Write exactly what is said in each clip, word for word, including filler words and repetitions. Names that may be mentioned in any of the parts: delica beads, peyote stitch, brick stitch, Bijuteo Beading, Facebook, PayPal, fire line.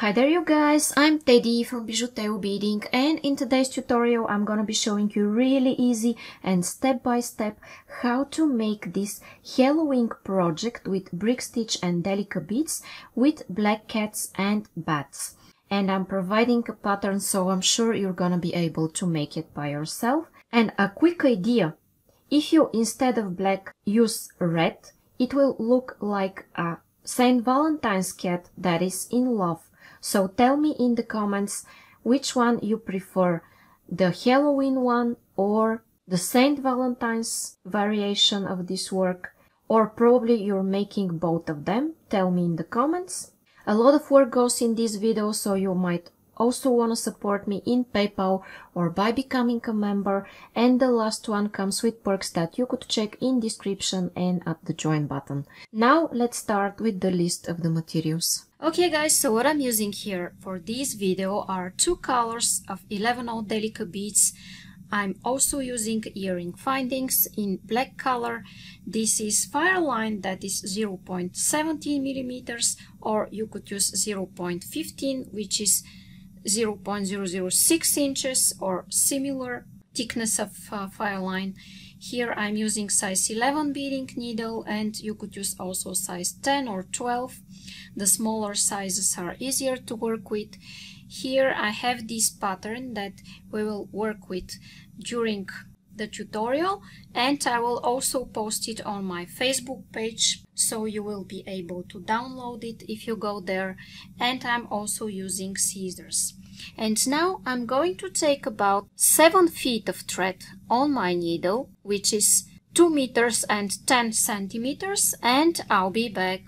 Hi there you guys, I'm Teddy from Bijuteo Beading, and in today's tutorial I'm gonna be showing you really easy and step by step how to make this Halloween project with brick stitch and delica beads with black cats and bats. And I'm providing a pattern, so I'm sure you're gonna be able to make it by yourself. And a quick idea, if you instead of black use red, it will look like a Saint Valentine's cat that is in love. So tell me in the comments which one you prefer, the Halloween one or the Saint Valentine's variation of this work, or probably you're making both of them. Tell me in the comments. A lot of work goes in this video, so you might also want to support me in PayPal or by becoming a member, and the last one comes with perks that you could check in description and at the join button. Now let's start with the list of the materials. Okay guys, so what I'm using here for this video are two colors of eleven oh delica beads. I'm also using earring findings in black color. This is fire line that is zero point one seven millimeters, or you could use zero point one five, which is zero point zero zero six inches or similar thickness of uh, fire line. Here I'm using size eleven beading needle, and you could use also size ten or twelve. The smaller sizes are easier to work with. Here I have this pattern that we will work with during the tutorial, and I will also post it on my Facebook page, so you will be able to download it if you go there. And I'm also using scissors. And now I'm going to take about seven feet of thread on my needle, which is two meters and ten centimeters, and I'll be back.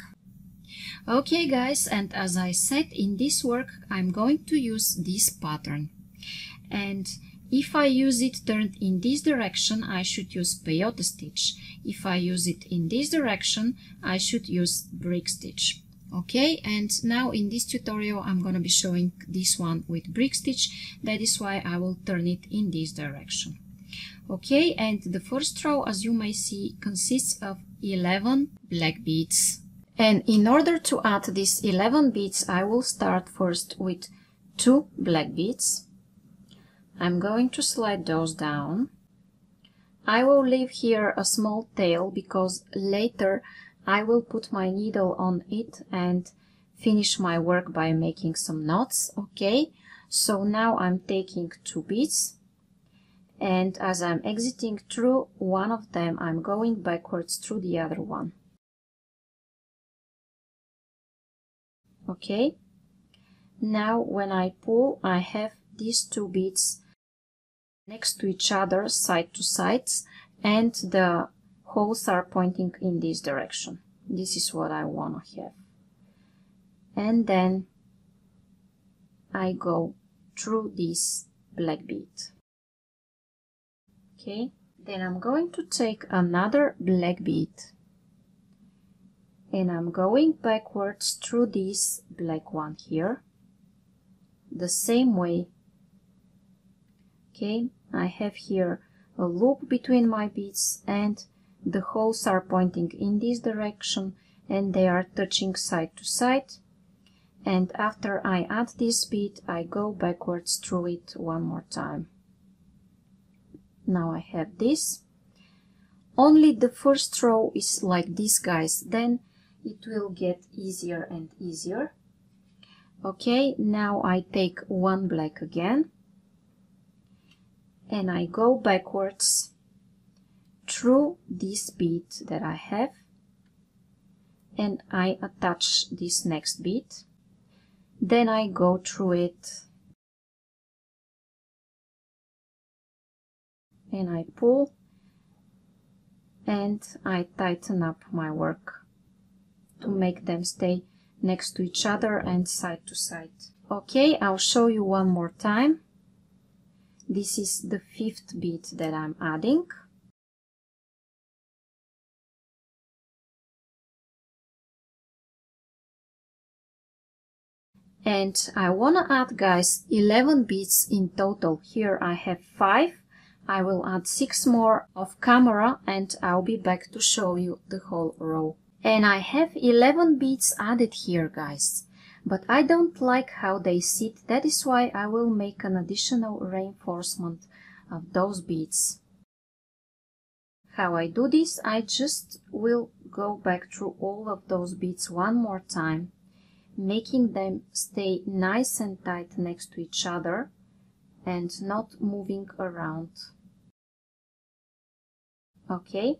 Okay guys, and as I said, in this work I'm going to use this pattern, and if I use it turned in this direction, I should use peyote stitch. If I use it in this direction, I should use brick stitch. Okay, and now in this tutorial I'm gonna be showing this one with brick stitch. That is why I will turn it in this direction. Okay, and the first row, as you may see, consists of eleven black beads. And in order to add these eleven beads, I will start first with two black beads. I'm going to slide those down. I will leave here a small tail because later I will put my needle on it and finish my work by making some knots. Okay, so now I'm taking two beads, and as I'm exiting through one of them, I'm going backwards through the other one. Okay, now when I pull, I have these two beads next to each other, side to sides, and the holes are pointing in this direction. This is what I want to have. And then I go through this black bead. Okay, then I'm going to take another black bead, and I'm going backwards through this black one here, the same way. Okay, I have here a loop between my beads, and the holes are pointing in this direction, and they are touching side to side. And after I add this bead, I go backwards through it one more time. Now I have this. Only the first row is like this, guys, then it will get easier and easier. Okay, now I take one black again, and I go backwards through this bead that I have, and I attach this next bead, then I go through it, and I pull, and I tighten up my work to make them stay next to each other and side to side. Okay, I'll show you one more time. This is the fifth bead that I'm adding. And I wanna add, guys, eleven beads in total. Here I have five. I will add six more off camera, and I'll be back to show you the whole row. And I have eleven beads added here, guys. but I don't like how they sit. That is why I will make an additional reinforcement of those beads. How I do this, I just will go back through all of those beads one more time, making them stay nice and tight next to each other and not moving around. Okay,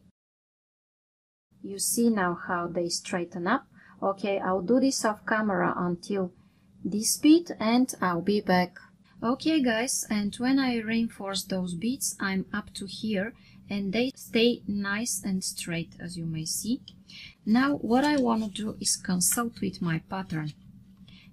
you see now how they straighten up. Okay, I'll do this off camera until this bead and I'll be back. Okay guys, and when I reinforce those beads, I'm up to here and they stay nice and straight, as you may see. Now what I want to do is consult with my pattern,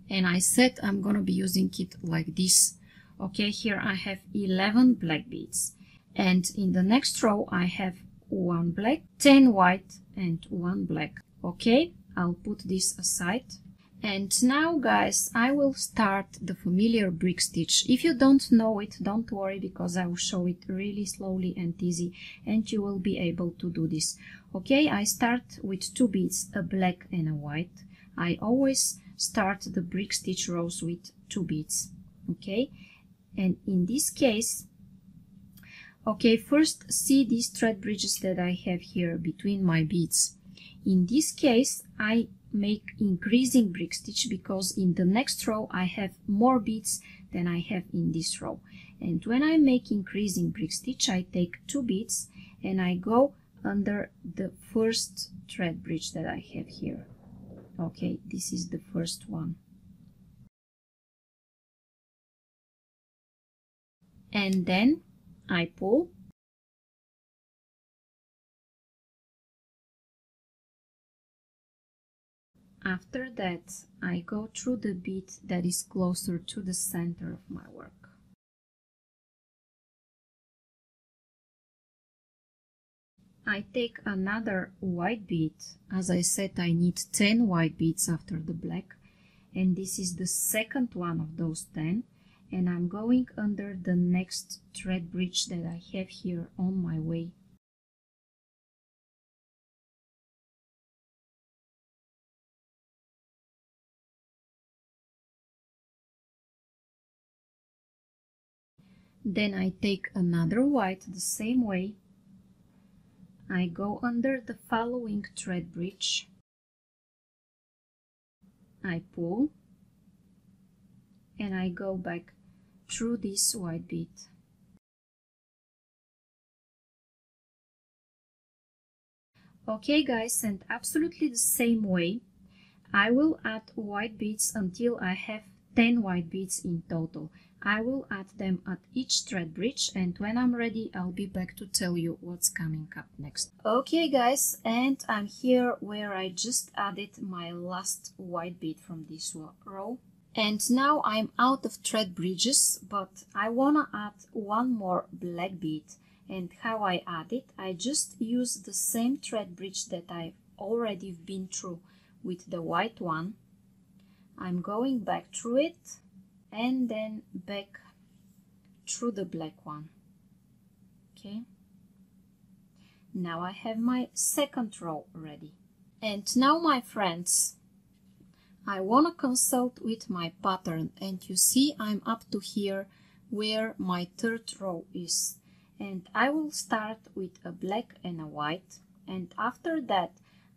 and I said I'm gonna be using it like this. Okay, here I have eleven black beads, and in the next row I have one black, ten white and one black. Okay, I'll put this aside. And now guys, I will start the familiar brick stitch. If you don't know it, don't worry, because I will show it really slowly and easy and you will be able to do this. Okay, I start with two beads, a black and a white. I always start the brick stitch rows with two beads. Okay, and in this case, okay, first see these thread bridges that I have here between my beads. In this case, I make increasing brick stitch because in the next row I have more beads than I have in this row. And when I make increasing brick stitch, I take two beads and I go under the first thread bridge that I have here. Okay, this is the first one. And then I pull. After that, I go through the bead that is closer to the center of my work. I take another white bead. As I said, I need ten white beads after the black, and this is the second one of those ten, and I'm going under the next thread bridge that I have here on my way. Then I take another white the same way. I go under the following thread bridge. I pull and I go back through this white bead. Okay guys, and absolutely the same way, I will add white beads until I have ten white beads in total. I will add them at each thread bridge, and when I'm ready, I'll be back to tell you what's coming up next. Okay guys, and I'm here where I just added my last white bead from this row. And now I'm out of thread bridges, but I wanna add one more black bead. And how I add it, I just use the same thread bridge that I've already been through with the white one. I'm going back through it and then back through the black one. Okay, now I have my second row ready. And now, my friends, I want to consult with my pattern, and you see I'm up to here where my third row is, and I will start with a black and a white, and after that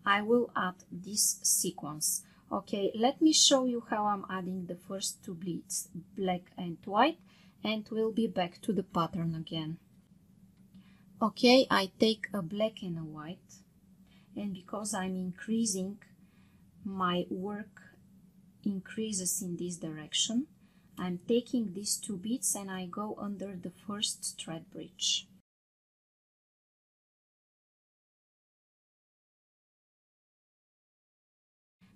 I will add this sequence. Okay, let me show you how I'm adding the first two beads, black and white, and we'll be back to the pattern again. Okay, I take a black and a white, and because I'm increasing, my work increases in this direction. I'm taking these two beads and I go under the first thread bridge.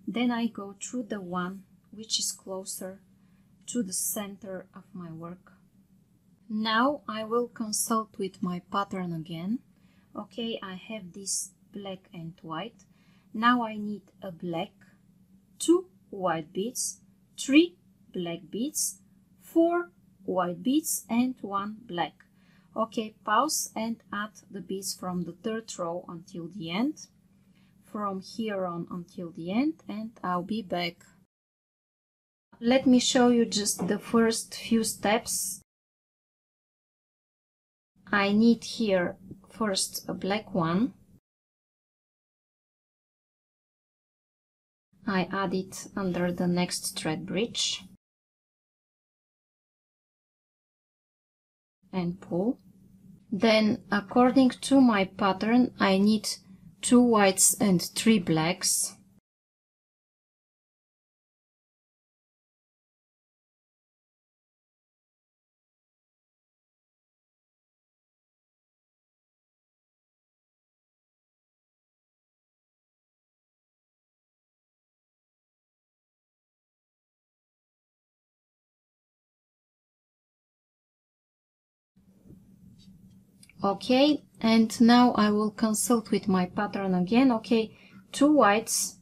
Then I go through the one which is closer to the center of my work. Now I will consult with my pattern again. Okay, I have this black and white. Now I need a black, two white beads, three black beads, four white beads and one black. Okay, pause and add the beads from the third row until the end. From here on until the end, and I'll be back. Let me show you just the first few steps. I need here first a black one. I add it under the next thread bridge and pull. Then, according to my pattern, I need two whites and three blacks. Okay, and now I will consult with my pattern again. Okay, two whites,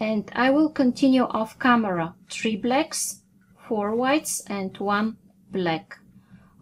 and I will continue off camera. Three blacks, four whites, and one black.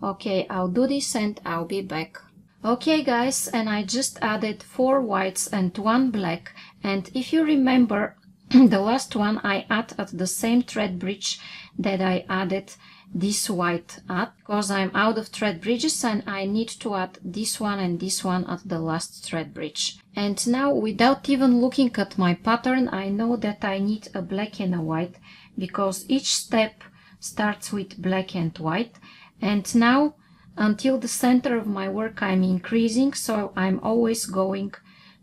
Okay, I'll do this and I'll be back. Okay, guys, and I just added four whites and one black. And if you remember, the last one I add at the same thread bridge that I added this white at, because I'm out of thread bridges and I need to add this one and this one at the last thread bridge. And now, without even looking at my pattern, I know that I need a black and a white, because each step starts with black and white. And now, until the center of my work, I'm increasing, so I'm always going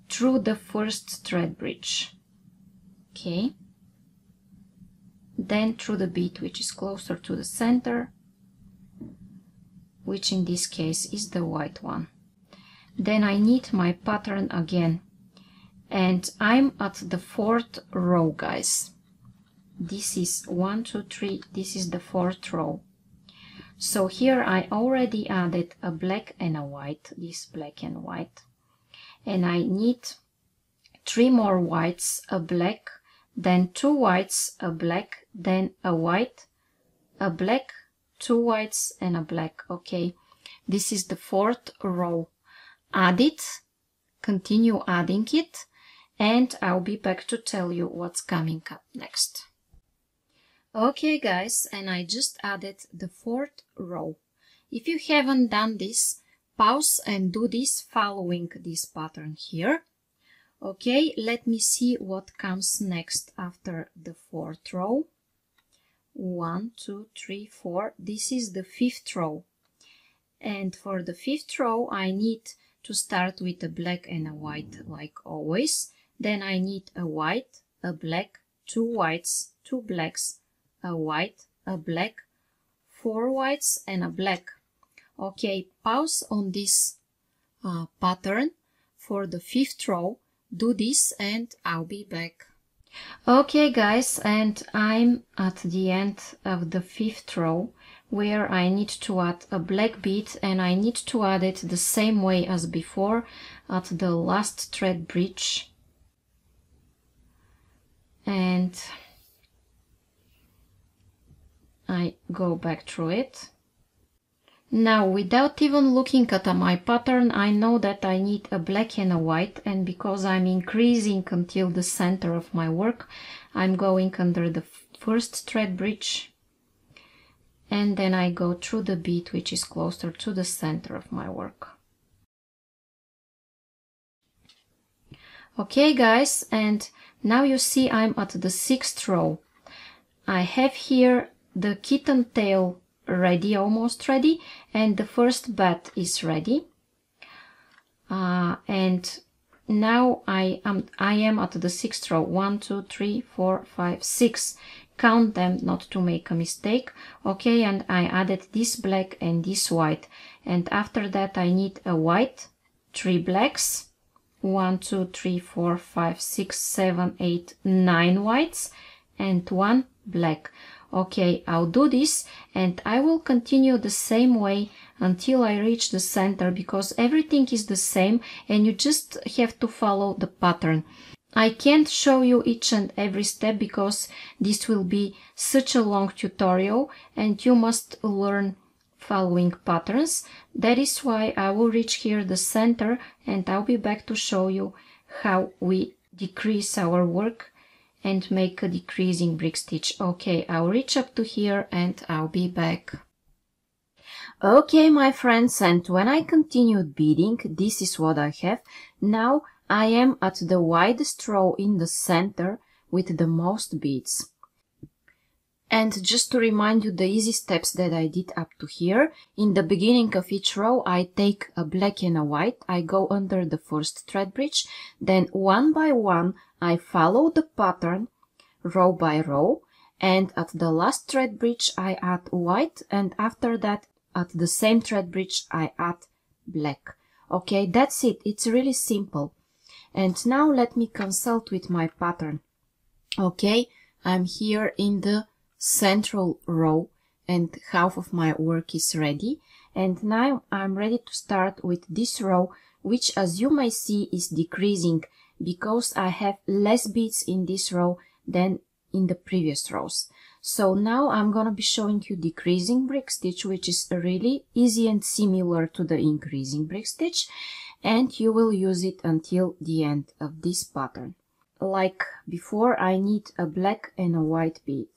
through the first thread bridge. Okay. Then through the bead, which is closer to the center, which in this case is the white one. Then I need my pattern again, and I'm at the fourth row, guys. This is one, two, three, this is the fourth row. So here I already added a black and a white, this black and white, and I need three more whites, a black, then two whites, a black, then a white, a black, two whites, and a black. Okay, this is the fourth row. Add it, continue adding it, and I'll be back to tell you what's coming up next. Okay, guys, and I just added the fourth row. If you haven't done this, pause and do this following this pattern here. Okay, let me see what comes next after the fourth row. One, two, three, four. This is the fifth row. And for the fifth row, I need to start with a black and a white, like always. Then I need a white, a black, two whites, two blacks, a white, a black, four whites, and a black. Okay, pause on this uh, pattern for the fifth row. Do this and I'll be back. Okay, guys, and I'm at the end of the fifth row, where I need to add a black bead, and I need to add it the same way as before at the last thread bridge. And I go back through it. Now, without even looking at my pattern, I know that I need a black and a white, and because I'm increasing until the center of my work, I'm going under the first thread bridge, and then I go through the bead, which is closer to the center of my work. Okay, guys, and now you see I'm at the sixth row. I have here the kitten tail ready, almost ready, and the first bat is ready, uh, and now I am I am at the sixth row. One, two, three, four, five, six. Count them, not to make a mistake. Okay, and I added this black and this white, and after that I need a white, three blacks, one, two, three, four, five, six, seven, eight, nine whites, and one black. Okay, I'll do this and I will continue the same way until I reach the center, because everything is the same and you just have to follow the pattern. I can't show you each and every step because this will be such a long tutorial and you must learn following patterns. That is why I will reach here the center and I'll be back to show you how we decrease our work and make a decreasing brick stitch. Okay, I'll reach up to here and I'll be back. Okay, my friends, and when I continued beading, this is what I have. Now I am at the widest row in the center with the most beads. And just to remind you the easy steps that I did up to here, in the beginning of each row I take a black and a white, I go under the first thread bridge, then one by one I follow the pattern row by row, and at the last thread bridge I add white, and after that at the same thread bridge I add black. Okay, that's it, it's really simple. And now let me consult with my pattern. Okay, I'm here in the central row and half of my work is ready, and now I'm ready to start with this row, which as you may see is decreasing because I have less beads in this row than in the previous rows. So now I'm gonna be showing you decreasing brick stitch, which is really easy and similar to the increasing brick stitch, and you will use it until the end of this pattern. Like before, I need a black and a white bead.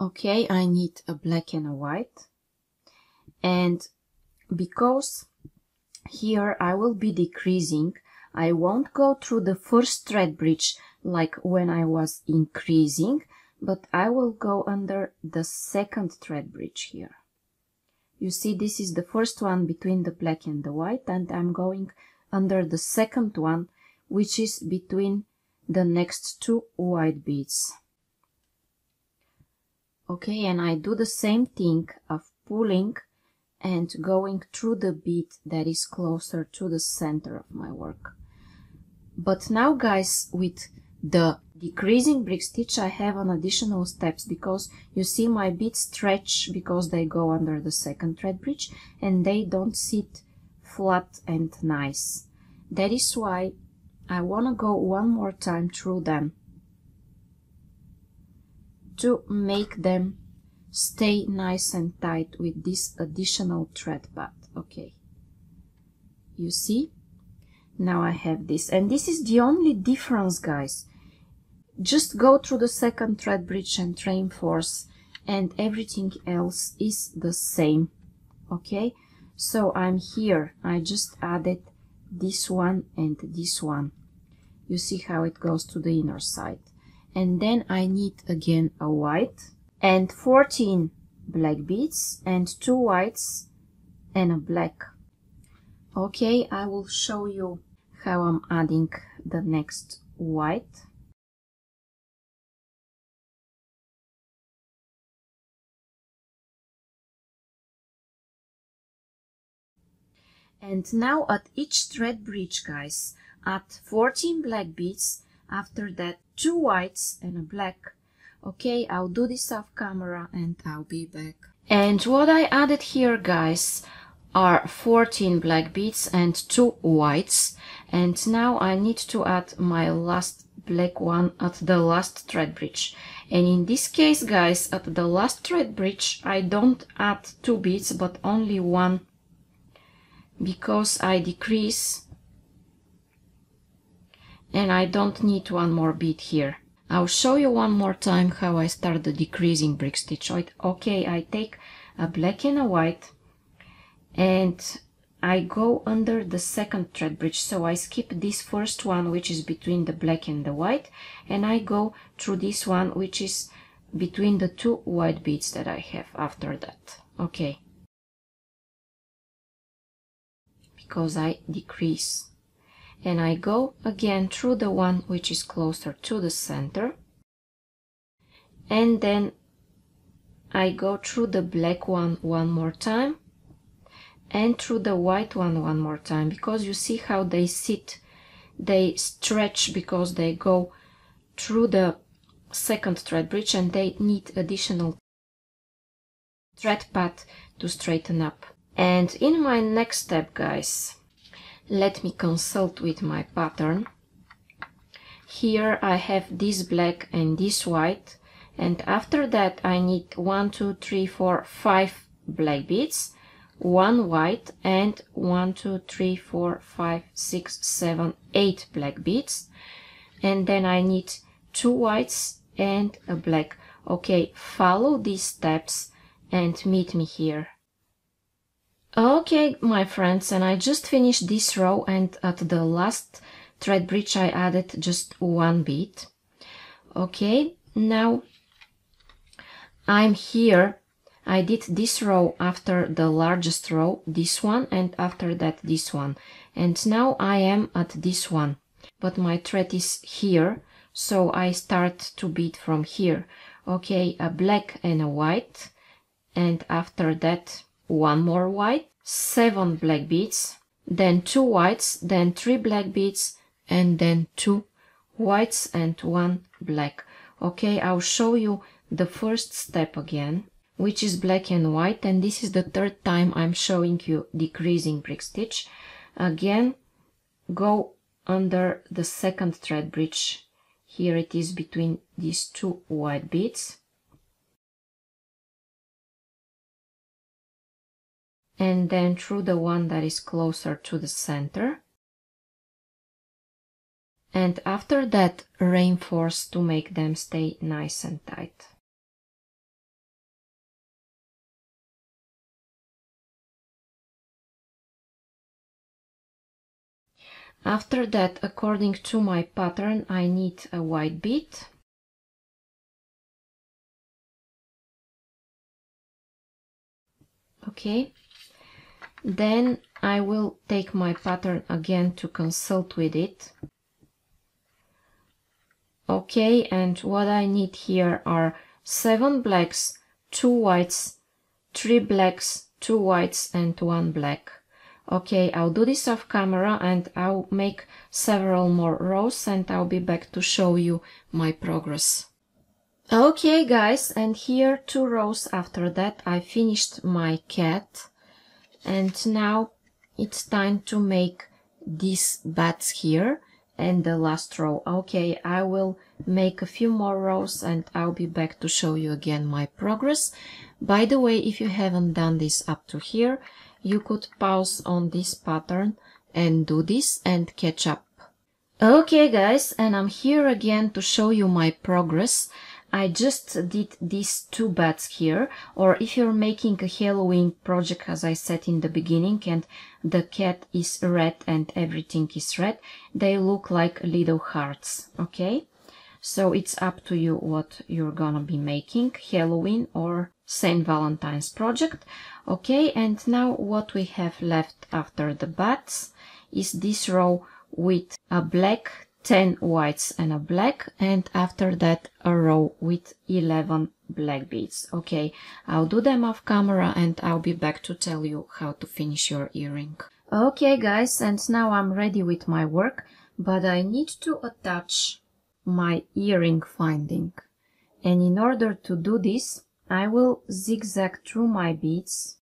Okay, I need a black and a white, and because here I will be decreasing, I won't go through the first thread bridge like when I was increasing, but I will go under the second thread bridge here. You see, this is the first one between the black and the white, and I'm going under the second one, which is between the next two white beads. Okay, and I do the same thing of pulling and going through the bead that is closer to the center of my work. But now, guys, with the decreasing brick stitch I have an additional steps, because you see my beads stretch because they go under the second thread bridge and they don't sit flat and nice. That is why I want to go one more time through them to make them stay nice and tight with this additional thread pad. Okay, you see, now I have this, and this is the only difference, guys. Just go through the second thread bridge and reinforce, and everything else is the same. Okay, so I'm here, I just added this one and this one. You see how it goes to the inner side. And then I need again a white and fourteen black beads and two whites and a black. Okay, I will show you how I'm adding the next white. And now at each thread bridge, guys, add fourteen black beads, after that two whites and a black. Okay, I'll do this off camera and I'll be back. And what I added here, guys, are fourteen black beads and two whites, and now I need to add my last black one at the last thread bridge. And in this case, guys, at the last thread bridge I don't add two beads but only one, because I decrease and I don't need one more bead here. I'll show you one more time how I start the decreasing brick stitch. Okay, I take a black and a white and I go under the second thread bridge, so I skip this first one which is between the black and the white, and I go through this one which is between the two white beads that I have after that. Okay, because I decrease. And I go again through the one which is closer to the center, and then I go through the black one one more time and through the white one one more time, because you see how they sit, they stretch because they go through the second thread bridge and they need additional thread pad to straighten up. And in my next step, guys, let me consult with my pattern. Here I have this black and this white, and after that I need one, two, three, four, five black beads, one white and one, two, three, four, five, six, seven, eight black beads, and then I need two whites and a black. Okay, follow these steps and meet me here. Okay, my friends, and I just finished this row, and at the last thread bridge I added just one bead. Okay, now I'm here. I did this row after the largest row, this one, and after that this one, and now I am at this one, but my thread is here, so I start to bead from here. Okay, a black and a white, and after that one more white, seven black beads, then two whites, then three black beads, and then two whites and one black. Okay, I'll show you the first step again, which is black and white, and this is the third time I'm showing you decreasing brick stitch. Again, go under the second thread bridge. Here it is between these two white beads, and then through the one that is closer to the center, and after that reinforce to make them stay nice and tight. After that, according to my pattern, I need a white bead, okay, then I will take my pattern again to consult with it. Okay, and what I need here are seven blacks, two whites, three blacks, two whites and one black. Okay, I'll do this off camera and I'll make several more rows and I'll be back to show you my progress. Okay guys, and here two rows after that I finished my cat, and now it's time to make these bats here and the last row. Okay, I will make a few more rows and I'll be back to show you again my progress. By the way, if you haven't done this up to here, you could pause on this pattern and do this and catch up. Okay guys, and I'm here again to show you my progress. I just did these two bats here, or if you're making a Halloween project, as I said in the beginning, and the cat is red and everything is red, they look like little hearts, okay? So it's up to you what you're gonna be making, Halloween or Saint Valentine's project. Okay, and now what we have left after the bats is this row with a black, ten whites and a black, and after that a row with eleven black beads. Okay, I'll do them off camera and I'll be back to tell you how to finish your earring. Okay guys, and now I'm ready with my work, but I need to attach my earring finding, and in order to do this I will zigzag through my beads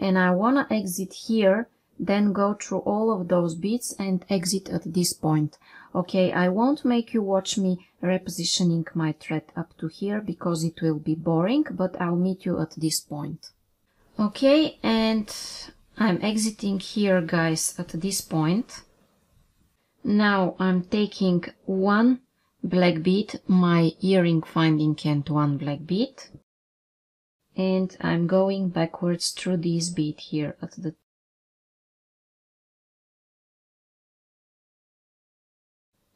and I wanna exit here, then go through all of those beads and exit at this point. Okay, I won't make you watch me repositioning my thread up to here because it will be boring, but I'll meet you at this point. Okay, and I'm exiting here guys at this point. Now I'm taking one black bead, my earring finding and one black bead, and I'm going backwards through this bead here at the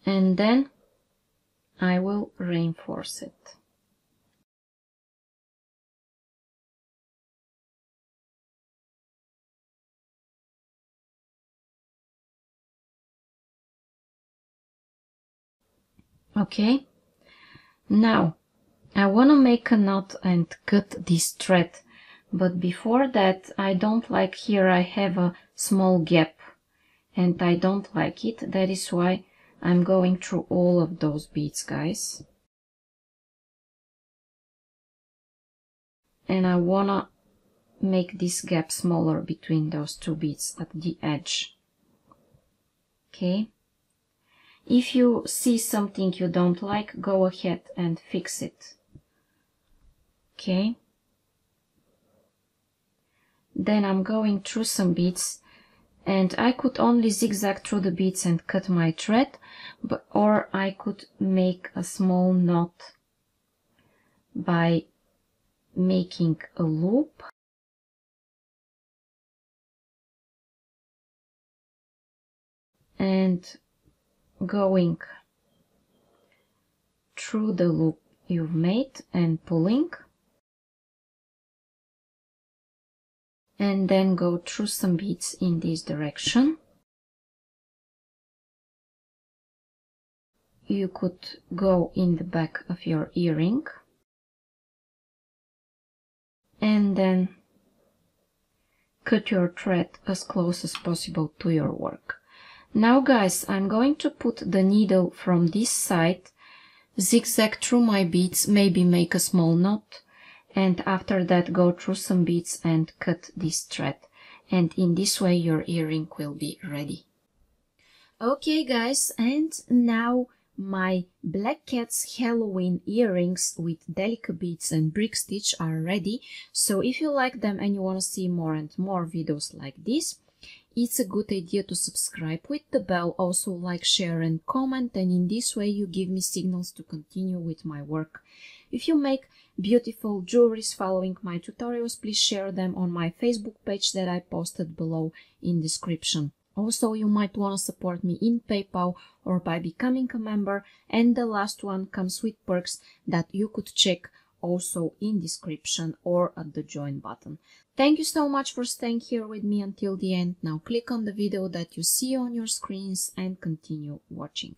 and then I will reinforce it. Okay, now I want to make a knot and cut this thread, but before that I don't like here I have a small gap and I don't like it. That is why I'm going through all of those beads guys, and I wanna make this gap smaller between those two beads at the edge. Okay, If you see something you don't like, go ahead and fix it. Okay. Then I'm going through some beads, and I could only zigzag through the beads and cut my thread, but, or I could make a small knot by making a loop. And going through the loop you've made and pulling, and then go through some beads in this direction. You could go in the back of your earring and then cut your thread as close as possible to your work. Now guys, I'm going to put the needle from this side, zigzag through my beads, maybe make a small knot, and after that go through some beads and cut this thread. And in this way your earring will be ready. Okay guys, and now my Black Cat's Halloween earrings with delica beads and brick stitch are ready. So if you like them and you want to see more and more videos like this, it's a good idea to subscribe with the bell, also like, share and comment, and in this way you give me signals to continue with my work. If you make beautiful jewelries following my tutorials, please share them on my Facebook page that I posted below in description. Also, you might want to support me in PayPal or by becoming a member, and the last one comes with perks that you could check also in description or at the join button. Thank you so much for staying here with me until the end. Now click on the video that you see on your screens and continue watching.